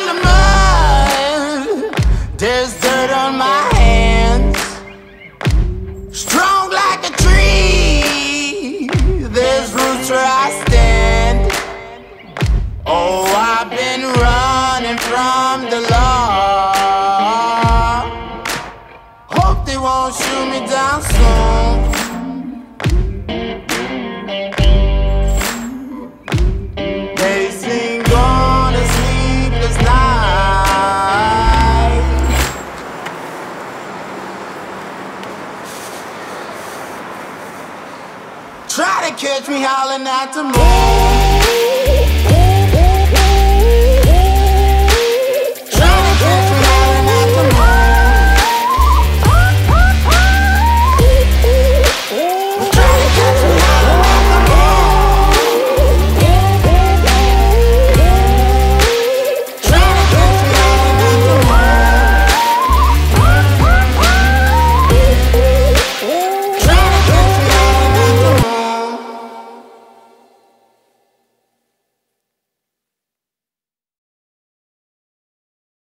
in the mud, there's dirt on my hands. Strong like a tree, there's roots where I stand. Oh, I've been running from the law. Hope they won't shoot me down soon. Try to catch me howling at the moon.